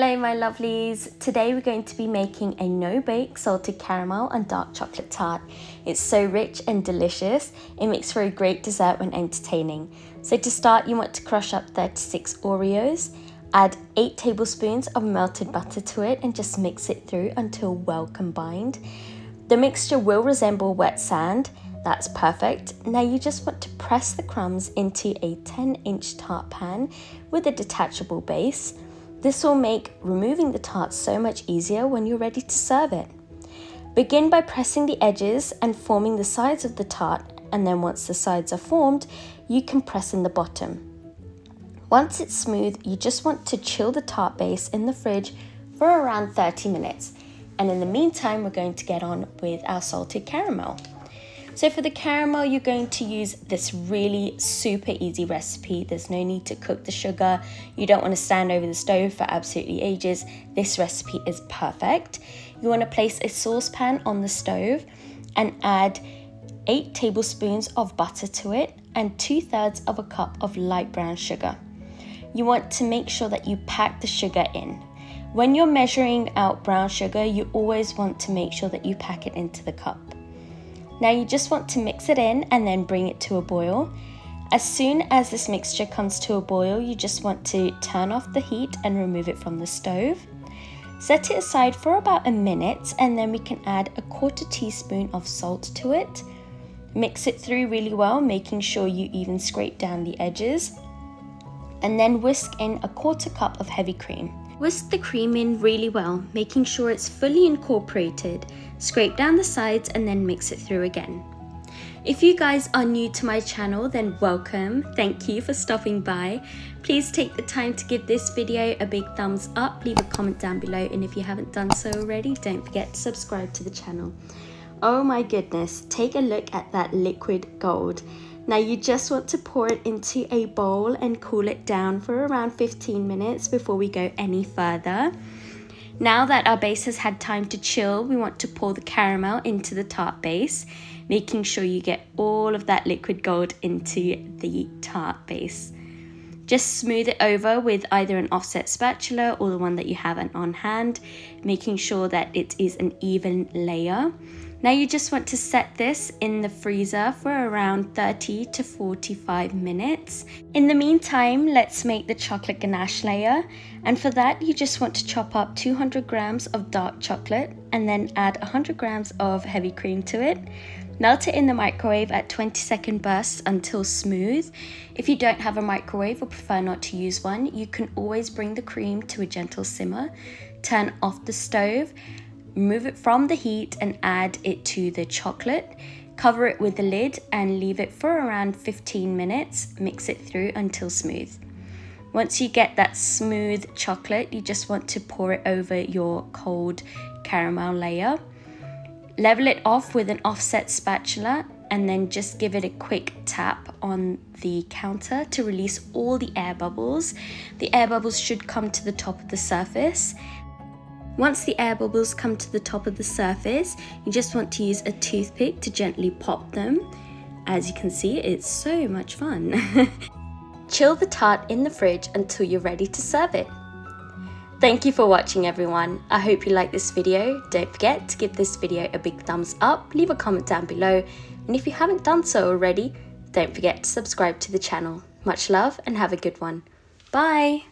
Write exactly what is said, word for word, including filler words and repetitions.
Hello my lovelies, today we're going to be making a no-bake salted caramel and dark chocolate tart. It's so rich and delicious, it makes for a great dessert when entertaining. So to start you want to crush up thirty-six Oreos, add eight tablespoons of melted butter to it and just mix it through until well combined. The mixture will resemble wet sand, that's perfect. Now you just want to press the crumbs into a ten inch tart pan with a detachable base. This will make removing the tart so much easier when you're ready to serve it. Begin by pressing the edges and forming the sides of the tart, and then once the sides are formed, you can press in the bottom. Once it's smooth, you just want to chill the tart base in the fridge for around thirty minutes. And in the meantime, we're going to get on with our salted caramel. So for the caramel, you're going to use this really super easy recipe. There's no need to cook the sugar. You don't want to stand over the stove for absolutely ages. This recipe is perfect. You want to place a saucepan on the stove and add eight tablespoons of butter to it and two thirds of a cup of light brown sugar. You want to make sure that you pack the sugar in. When you're measuring out brown sugar, you always want to make sure that you pack it into the cup. Now you just want to mix it in and then bring it to a boil. As soon as this mixture comes to a boil, you just want to turn off the heat and remove it from the stove. Set it aside for about a minute and then we can add a quarter teaspoon of salt to it. Mix it through really well, making sure you even scrape down the edges. And then whisk in a quarter cup of heavy cream. Whisk the cream in really well, making sure it's fully incorporated. Scrape down the sides and then mix it through again. If you guys are new to my channel, then welcome. Thank you for stopping by. Please take the time to give this video a big thumbs up, leave a comment down below, and if you haven't done so already, don't forget to subscribe to the channel. Oh my goodness, take a look at that liquid gold. Now you just want to pour it into a bowl and cool it down for around fifteen minutes before we go any further. Now that our base has had time to chill, we want to pour the caramel into the tart base, making sure you get all of that liquid gold into the tart base. Just smooth it over with either an offset spatula or the one that you have on hand, making sure that it is an even layer. Now you just want to set this in the freezer for around thirty to forty-five minutes. In the meantime, let's make the chocolate ganache layer. And for that, you just want to chop up two hundred grams of dark chocolate and then add one hundred grams of heavy cream to it. Melt it in the microwave at twenty second bursts until smooth. If you don't have a microwave or prefer not to use one, you can always bring the cream to a gentle simmer. Turn off the stove. Remove it from the heat and add it to the chocolate. Cover it with the lid and leave it for around fifteen minutes. Mix it through until smooth. Once you get that smooth chocolate, you just want to pour it over your cold caramel layer. Level it off with an offset spatula and then just give it a quick tap on the counter to release all the air bubbles. The air bubbles should come to the top of the surface. Once the air bubbles come to the top of the surface, you just want to use a toothpick to gently pop them. As you can see, it's so much fun. Chill the tart in the fridge until you're ready to serve it. Thank you for watching everyone. I hope you liked this video. Don't forget to give this video a big thumbs up, leave a comment down below, and if you haven't done so already, don't forget to subscribe to the channel. Much love and have a good one. Bye!